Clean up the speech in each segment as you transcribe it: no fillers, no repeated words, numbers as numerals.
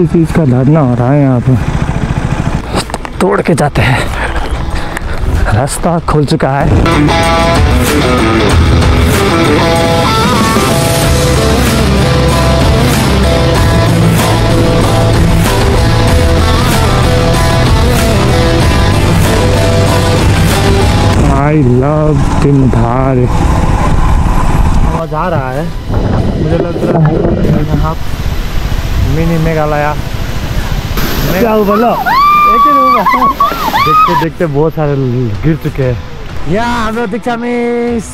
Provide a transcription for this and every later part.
इसी चीज़ का धरना हो रहा है यहाँ पर। तोड़ के जाते हैं, रास्ता खुल चुका है। I love तिंधारे। आवाज़ आ रहा है, मुझे लग रहा है यहाँ मिनी मेघालया। क्या बोलो? एक ही देखते देखते बहुत सारे गिर चुके हैं। या हाम्रो दीक्षा मिस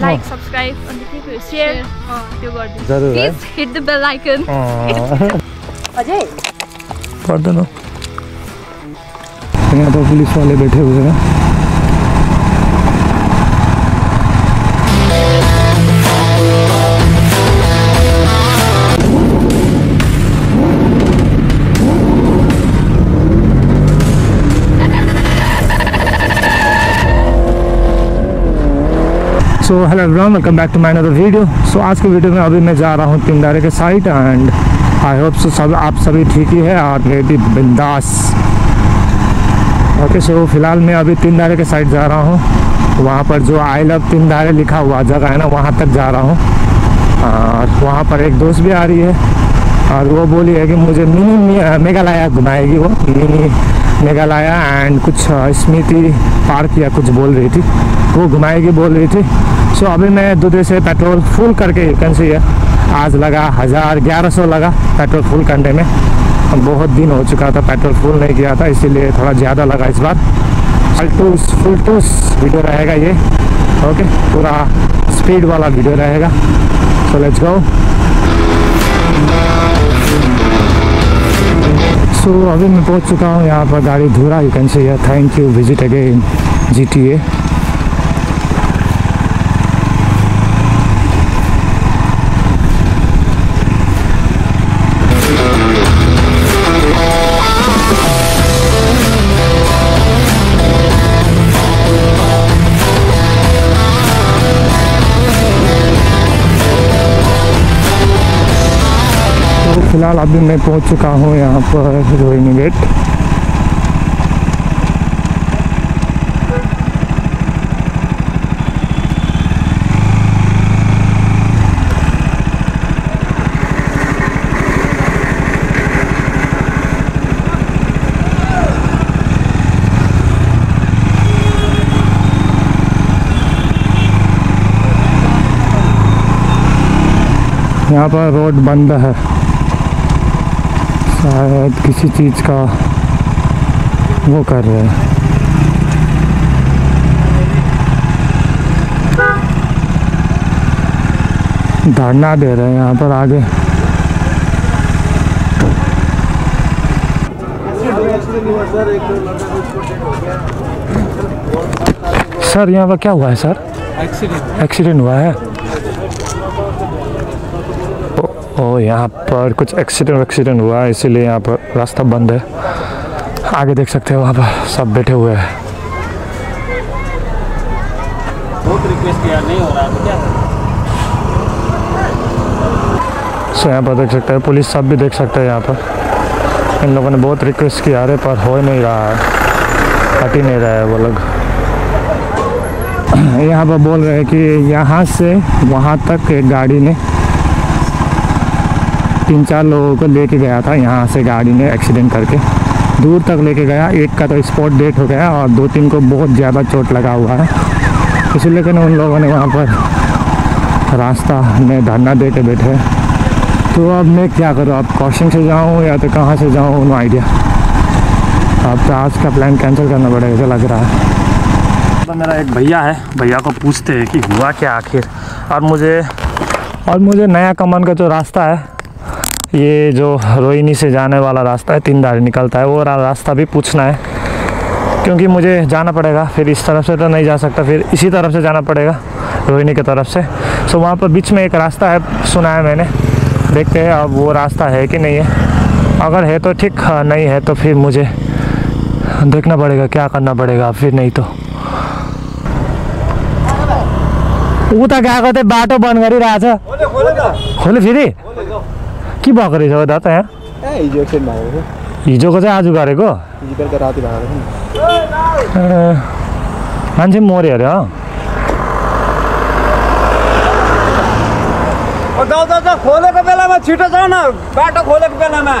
लाइक सब्सक्राइब अनि शेयर त्यो गर्दिनु जरुर है। Please hit the bell icon. अजय कर दो ना। यहाँ पर पुलिस वाले बैठे हुए हैं। So hello everyone, welcome back to my another video. So आज के वीडियो में अभी मैं जा रहा हूँ तिंधारे के side and I hope so सब आप सभी ठीक ही है और मैं भी बिंदास। ओके सो फिलहाल मैं अभी तिंधारे के साइड जा रहा हूँ, वहाँ पर जो आई लव तिंधारे लिखा हुआ जगह है ना, वहाँ तक जा रहा हूँ। और वहाँ पर एक दोस्त भी आ रही है और वो बोली है कि मुझे मिनी मेघालया घुमाएगी। वो मिनी मेघालया एंड कुछ स्मृति पार्क या कुछ बोल रही थी, वो घुमाएगी बोल रही थी। सो अभी मैं दूध से पेट्रोल फुल करके कैंसी है, आज लगा 1100 लगा पेट्रोल फुल करने में। बहुत दिन हो चुका था पेट्रोल फुल नहीं किया था, इसीलिए थोड़ा ज़्यादा लगा इस बार। फुल टूस वीडियो रहेगा ये, ओके, पूरा स्पीड वाला वीडियो रहेगा। So let's go. सो अभी मैं पहुंच चुका हूं यहाँ पर, गाड़ी धूरा यू कैन सी है। Thank you visit again GTA। फिलहाल अभी मैं पहुंच चुका हूं यहाँ पर रोहिणी गेट। यहाँ पर रोड बंद है, शायद किसी चीज़ का वो कर रहे हैं। धरना दे रहे हैं यहाँ पर आगे। सर यहाँ पर क्या हुआ है सर? एक्सीडेंट हुआ है। ओ यहाँ पर कुछ एक्सीडेंट हुआ है, इसीलिए यहाँ पर रास्ता बंद है। आगे देख सकते हो वहाँ पर सब बैठे हुए हैं। बहुत रिक्वेस्ट किया, नहीं हो रहा है क्या? सो यहाँ पर देख सकते हैं पुलिस सब भी देख सकते हैं। यहाँ पर इन लोगों ने बहुत रिक्वेस्ट किया है पर हो ही नहीं रहा है, हट ही नहीं रहा है वो लोग। यहाँ पर बोल रहे हैं कि यहाँ से वहाँ तक एक गाड़ी ने 3-4 लोगों को लेके गया था, यहाँ से गाड़ी ने एक्सीडेंट करके दूर तक लेके गया। एक का तो स्पॉट डेथ हो गया और 2-3 को बहुत ज़्यादा चोट लगा हुआ है, इसीलिए कि उन लोगों ने वहाँ पर रास्ता में धरना दे के बैठे। तो अब मैं क्या करूँ, अब क्रॉसिंग से जाऊँ या तो कहाँ से जाऊँ, नो आइडिया। अब तो आज का प्लान कैंसिल करना पड़ेगा ऐसा लग रहा है। तो मेरा एक भैया है, भैया को पूछते हैं कि हुआ क्या आखिर। और मुझे नया कमान का जो रास्ता है, ये जो रोहिणी से जाने वाला रास्ता है तिंधारे निकलता है, वो रास्ता भी पूछना है क्योंकि मुझे जाना पड़ेगा। फिर इस तरफ से तो नहीं जा सकता, फिर इसी तरफ से जाना पड़ेगा रोहिणी की तरफ से। सो वहाँ पर बीच में एक रास्ता है, सुना है मैंने, देखते हैं अब वो रास्ता है कि नहीं है। अगर है तो ठीक, नहीं है तो फिर मुझे देखना पड़ेगा क्या करना पड़ेगा फिर। नहीं तो ऊ तो गएको थिएँ, बाटो बंद गरिरहेछ। खोल्यो फेरि के भएको रहेछ दादा? यहाँ हिजोको चाहिँ आज गरेको मान्छे मर्यो अरे खोलेको बेलामा छिटो जाऊ न बाटो खोलेको बेलामा।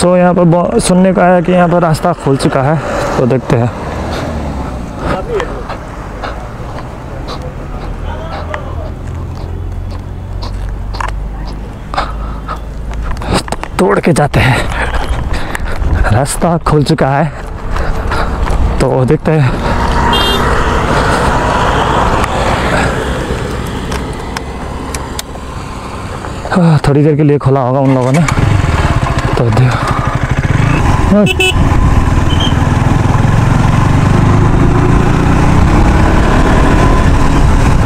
सो यहाँ पर सुनने को आया कि यहाँ पर रास्ता खुल चुका है तो देखते हैं। तोड़ के जाते हैं, रास्ता खुल चुका है तो देखते हैं। थोड़ी देर के लिए खोला होगा उन लोगों ने तो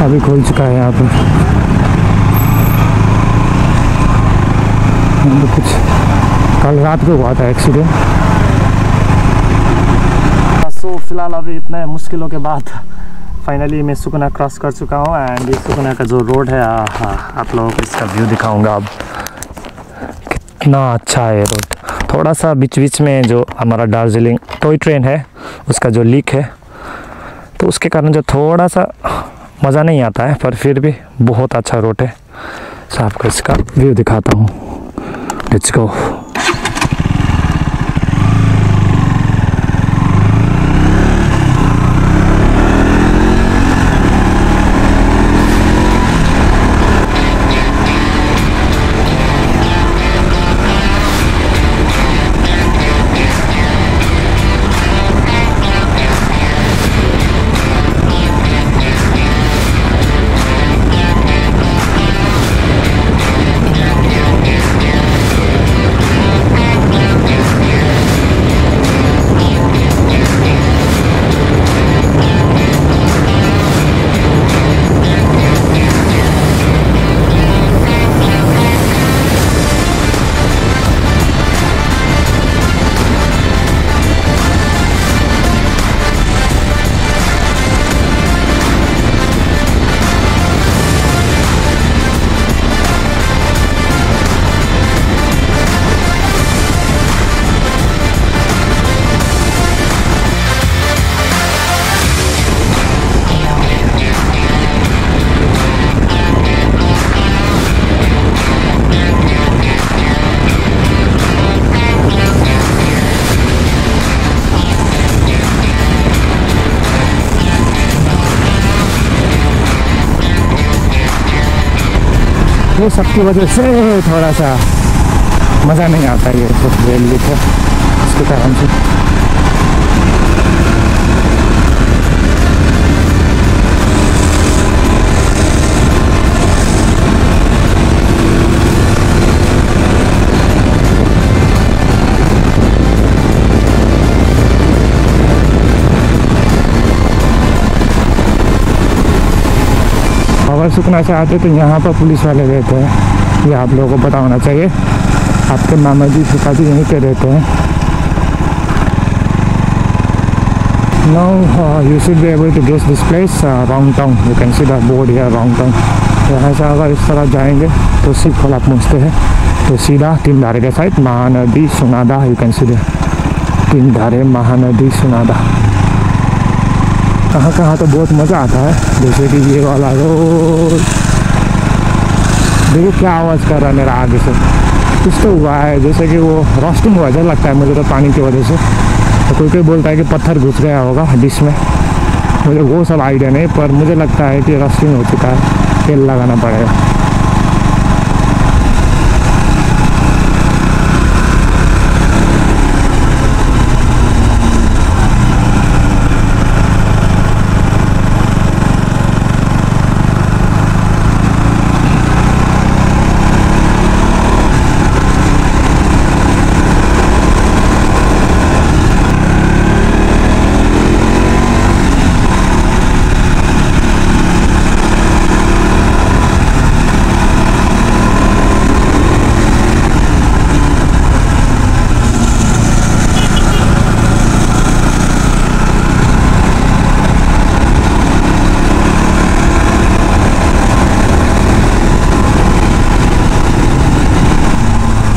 अभी खोल चुका है। यहाँ पर कुछ कल रात को हुआ था एक्सीडेंट। सो फिलहाल अभी इतने मुश्किलों के बाद फाइनली मैं सुकना क्रॉस कर चुका हूँ एंड ये सुकना का जो रोड है आप लोगों को इसका व्यू दिखाऊंगा। अब कितना अच्छा है ये रोड। थोड़ा सा बीच बीच में जो हमारा दार्जिलिंग टॉय ट्रेन है उसका जो लीक है तो उसके कारण जो थोड़ा सा मज़ा नहीं आता है, पर फिर भी बहुत अच्छा रोड है। सो आपको इसका व्यू दिखाता हूँ। Let's go. ये सबकी वजह से थोड़ा सा मज़ा नहीं आता है ये सब रेल लिख है उसके कारण से। अगर सुकना से आते तो यहाँ पर पुलिस वाले रहते हैं, ये आप लोगों को पता होना चाहिए। आपके मामा जी फुफाजी यहीं पे रहते हैं। Now you should be able to guess this place round town. You can see the board या राउंड टाउन। यहाँ से अगर इस तरह जाएंगे तो सिर्फ खोला पहुँचते हैं तो सीधा तिन्धारे के side Mahanadi Sunada. You can see the Tindhare Mahanadi Sunada. कहाँ कहाँ तो बहुत मज़ा आता है, जैसे कि ये वाला रोड। देखो क्या आवाज़ कर रहा है मेरा आगे से, कुछ तो हुआ है जैसे कि वो रॉस्टिंग हुआ है लगता है मुझे तो पानी की वजह से। तो कोई कोई बोलता है कि पत्थर घुस गया होगा डिश में, मुझे वो सब आइडिया नहीं, पर मुझे लगता है कि रॉस्टिंग हो चुका है, तेल लगाना पड़ेगा।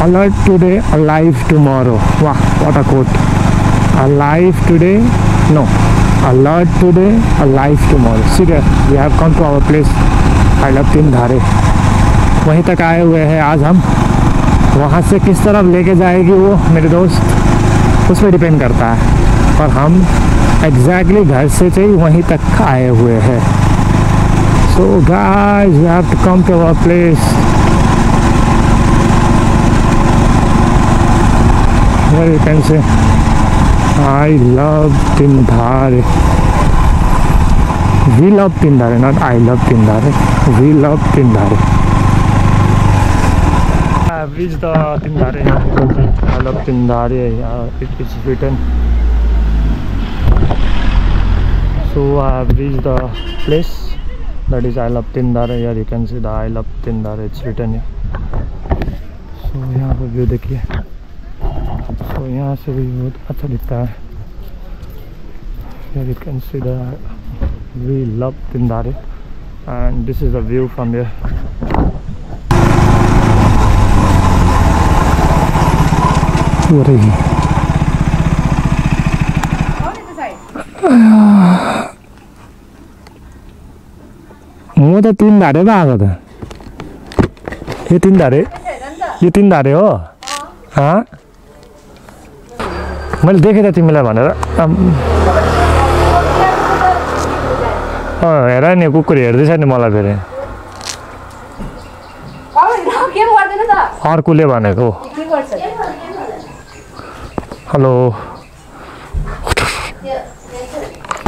alert today, alive tomorrow. Wow, what a quote. Alive today, no, alert today, alive tomorrow. Serious, we have come to our place. I love Tindharia. वहीं तक आए हुए हैं आज हम. वहाँ से किस तरफ लेके जाएगी वो मेरे दोस्त, उस पर डिपेंड करता है. और हम एग्जैक्टली घर से चाहिए वहीं तक आए हुए हैं. So guys, we have to come to our place. Where you can say, I love Tindharia. We love Tindharia, not I love Tindharia. We love Tindharia. I have reached the Tindharia. I love Tindharia. It is written. So I have reached the place. That is I love Tindharia. Here you can see the I love Tindharia. It's written here. So यहाँ पर view देखिए. तो यहाँ से भी बहुत अच्छा दिखता है. Here you can see the we love Tindharia and this is the view from here. What is it? वो तो Tindharia बाग था. ये Tindharia हो? हाँ. मैले देखेको तिमीलाई भनेर हेर नि, कुकुर हेर्दैछ नि मलाई. फेरि अर्कोले भनेको हेलो.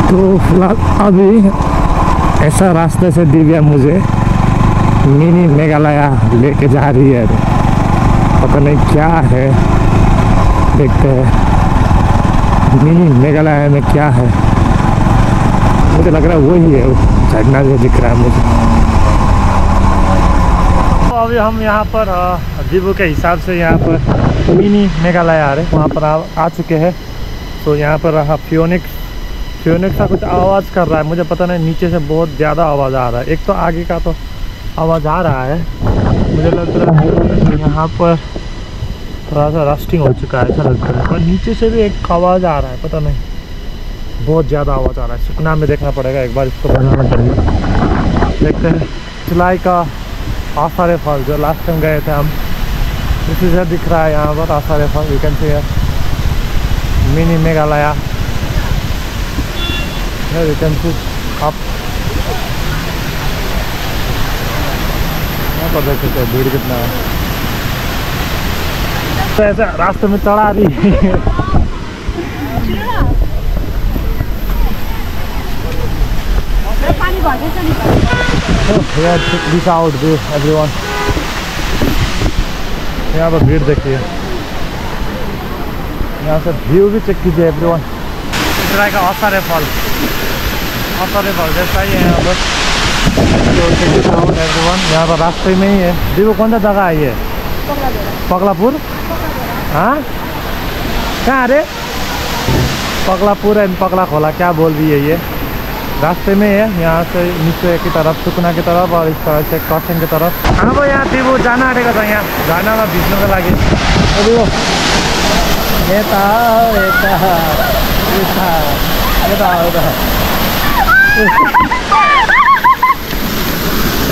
तो फिलहाल अभी ऐसा रास्ता से दिव्या मुझे मिनी मेघालय लेके जा रही है. पता नहीं क्या है, देखते हैं मिनी मेघालय में क्या है. मुझे लग रहा है वही है, झरना जो दिख रहा है मुझे. तो अभी हम यहाँ पर जीवो के हिसाब से यहाँ पर मिनी मेघालय आ रहे, वहाँ पर आ चुके हैं. तो यहाँ पर फ्योनिक्स का कुछ आवाज़ कर रहा है, मुझे पता नहीं. नीचे से बहुत ज़्यादा आवाज़ आ रहा है. एक तो आगे का तो आवाज़ आ रहा है. मुझे लग रहा है यहाँ पर थोड़ा सा रस्टिंग हो चुका है ऐसा लगता है. और नीचे से भी एक आवाज़ आ रहा है, पता नहीं, बहुत ज़्यादा आवाज़ आ रहा है. सुकना में देखना पड़ेगा एक बार, इसको बनाना पड़ेगा. देखते हैं. सिलाई का आसारे फॉल जो लास्ट टाइम गए थे हम, इसी से दिख रहा है यहाँ पर Asare fall. You can see mini Meghalaya. You can see आप यहाँ पर देख सकते हो भीड़ कितना है. तो ऐसा रास्ते में चढ़ा रही है. यहाँ पर भीड़ देखिए. यहाँ से व्यू भी चेक कीजिए एवरीवन. ट्राई का असरे फॉल जैसा ही है यहाँ पर. एवरीवन यहाँ पर रास्ते में ही है. देखो कौन सा जगह आई है, पगलापुर. हाँ कहाँ, अरे पगलापुर एंड पगला खोला, क्या बोल रही है. ये रास्ते में है, यहाँ से नीचे की तरफ सुकना की तरफ और इस तरह से कर्सियङ की तरफ. हाँ भाई, यहाँ दिवो जाना आँटेको छ. यहाँ जानामा भिज्नुको लागि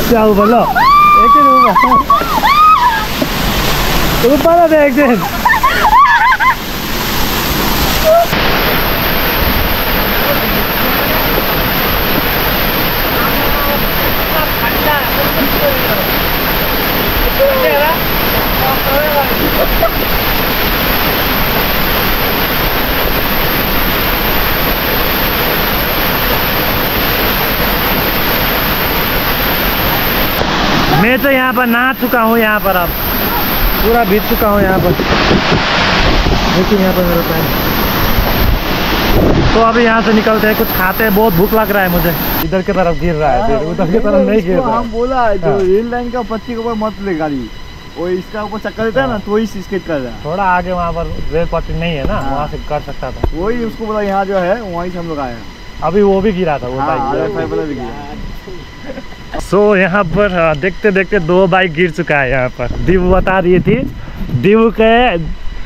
क्या हो भल एकदिन मैं तो यहाँ पर नहा चुका हूँ. यहाँ पर अब पूरा भीग चुका हूँ यहाँ पर. देखिए यहाँ पर मेरा पैर. तो अभी यहाँ से निकलते हैं, कुछ खाते हैं. बहुत भूख लग रहा है मुझे. इधर की तरफ गिर रहा है, उधर की तरफ नहीं गिर रहा. हम बोला जो रेल लाइन का पत्ती के ऊपर मत ले गाड़ी, वो इसका ऊपर चक्कर देता है ना, तो ही स्किट कर रहा है. थोड़ा आगे वहाँ पर रेल पत्ती नहीं है ना, वहाँ से कर सकता था. वही उसको बोला यहाँ जो है वहीं से हम लोग आए हैं. अभी वो भी गिरा था, वो. सो यहाँ पर देखते देखते दो बाइक गिर चुका है. यहाँ पर दीप बता रही थी दीव के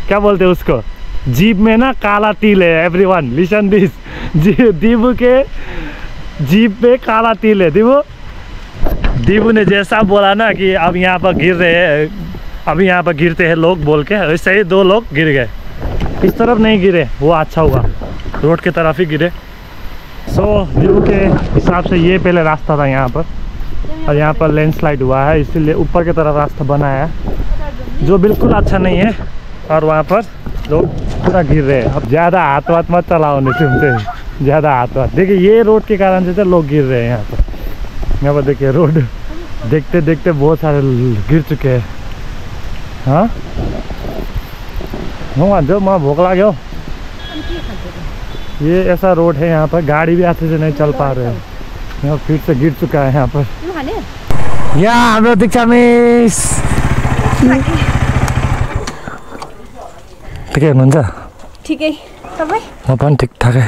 क्या बोलते हैं उसको, जीभ में ना काला तिल है। एवरीवन लिसन दिस, दीव के जीभ पे काला तिल है। दीव ने जैसा बोला ना कि अब यहाँ पर गिर रहे हैं, अभी यहाँ पर गिरते हैं लोग बोल के, वैसे ही दो लोग गिर गए। इस तरफ नहीं गिरे, वो अच्छा हुआ, रोड के तरफ ही गिरे। सो दीव के हिसाब से ये पहले रास्ता था यहाँ पर, और यहाँ पर लैंडस्लाइड हुआ है, इसीलिए ऊपर की तरफ रास्ता बना है जो बिल्कुल अच्छा नहीं है, और वहाँ पर लोग पूरा गिर रहे हैं। अब ज़्यादा हाथ वाथ मत चलाओ, नहीं सुनते, ज़्यादा हाथ वाथ। देखिए ये रोड के कारण से लोग गिर रहे हैं यहाँ पर। यहाँ पर देखिए रोड देखते देखते बहुत सारे गिर चुके हैं। हाँ वहाँ जो माँ भूख लग गया। ये ऐसा रोड है यहाँ पर गाड़ी भी अच्छे से नहीं चल पा रहे हैं, यहाँ फिर से गिर चुका है यहाँ पर। यहाँ हम लोग दीक्षा मिस ठीक है हुनुहुन्छ? ठिकै तपाई? म पनि ठीक ठाकै।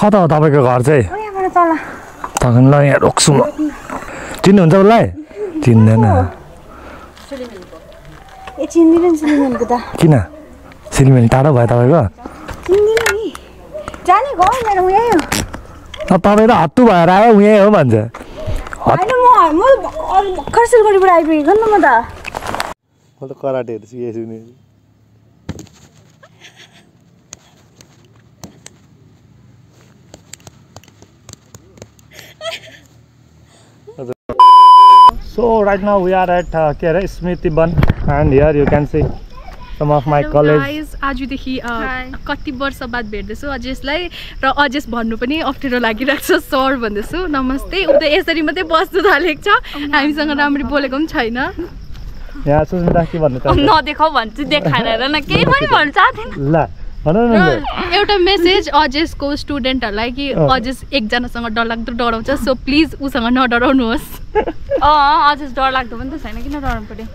कता हो तपाईँको घर चाहिँ? तखन ल यहाँ रोक्छु म। चिन्नुहुन्छ उसलाई? चिन्दैन। ए चिन्दिनँ सिलिमेनको त। किन? सिलिमेन टाढो भयो तपाईँको? चिन्दिनँ नि। जाने गाउँ मेरो उही हो। तपाईँ त हत्तु भएर आयो उही हो भन्छ। होइन म भर्खर सिलगढीबाट आइपुगेको नि त। म त कराटे हेर्छु के सुने। So right now we are at Kera Smriti Ban, and here you can see some of my colleagues. आज यू देखी कति वर्ष बाद भेट्दै छु अजेशलाई, र अजेश भन्नु पनि अप्ठ्यारो लागिरहेछ। सर भन्दैछु नमस्ते, उ त यसरी मात्रै बस्नु थालेको छ, हामीसँग राम्ररी बोलेको पनि छैन। यहाँ सुस्मिता के भन्नु चाहन्छ? नदेखाउ भन्छ, देखाएर न केही पनि भन्न चाहदैन। ल भन न एउटा मेसेज अजेशको स्टुडेन्टहरुलाई कि अजेश एकजनासँग डरलाग्दो डराउँछ, सो प्लिज उसँग नडराउनुहोस्। अजेश डरलाग्दो पनि त छैन, किन डराउनु पर्यो।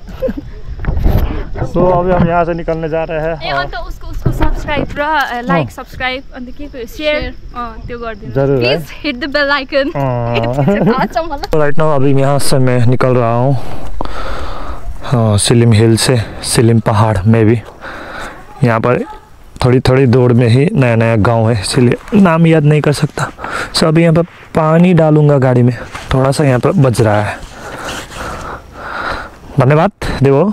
सो अभी हम यहाँ से निकलने जा रहे हैं। अन्त उसको उसको सब्सक्राइब र लाइक सब्सक्राइब अन्त के को शेयर त्यो गरिदिनु, please hit the bell icon. Right now अभी यहाँ से मैं निकल रहा हूँ सिलिम हिल से, सिलिम पहाड़ में भी। यहाँ पर थोड़ी थोड़ी दूर में ही नया नया गांव है, इसलिए नाम याद नहीं कर सकता। सो अभी यहाँ पर पानी डालूंगा गाड़ी में, थोड़ा सा यहाँ पर बच रहा है। धन्यवाद देवो।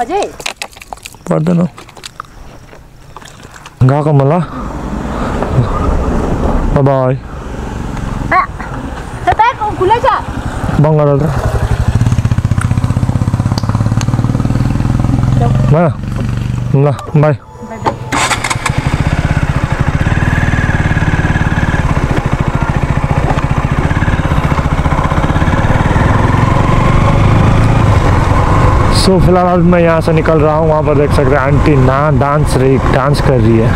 अजय पर्दैन गाको मला बाबाई तताको खुले छ बङ्गाल ल ल बाई। सो फिलहाल अभी मैं यहाँ से निकल रहा हूँ। वहाँ पर देख सकते हैं आंटी ना डांस कर रही है।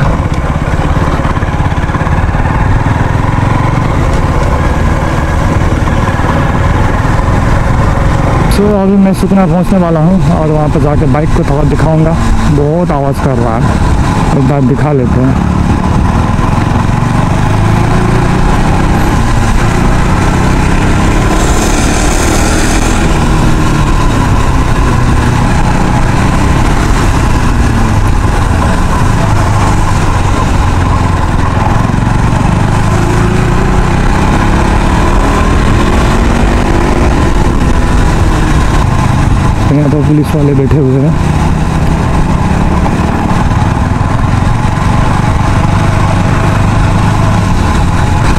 सो अभी मैं सुकना पहुँचने वाला हूँ, और वहाँ पर जाके बाइक को थोड़ा दिखाऊंगा, बहुत आवाज़ कर रहा है। एक बार दिखा लेते हैं। यहाँ पर पुलिस वाले बैठे हुए हैं।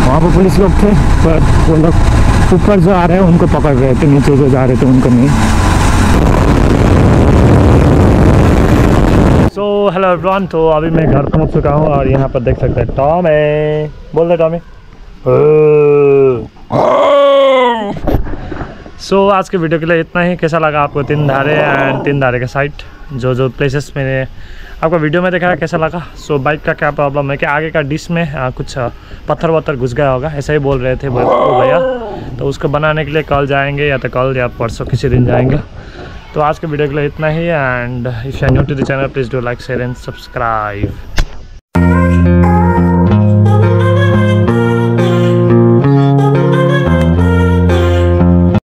वहाँ पर पुलिस लोग थे, पर वो लोग ऊपर जो आ रहे हैं उनको पकड़ रहे थे, नीचे जो जा रहे थे उनको नहीं। सो हेलो एवरीवन, तो अभी मैं घर पहुँच चुका हूँ, और यहाँ पर देख सकते हैं टॉम है। बोल रहे टॉम है। सो आज के वीडियो के लिए इतना ही। कैसा लगा आपको तिन्धारे एंड तिन्धारे का साइट, जो जो प्लेसेस मैंने आपको वीडियो में दिखाया, कैसा लगा? सो बाइक का क्या प्रॉब्लम है कि आगे का डिश में कुछ पत्थर वत्थर घुस गया होगा, ऐसा ही बोल रहे थे भैया। तो उसको बनाने के लिए कल जाएंगे, या तो कल या परसों किसी दिन जाएंगे। तो आज के वीडियो के लिए इतना ही, and if you are new to the channel, please do like, share and subscribe.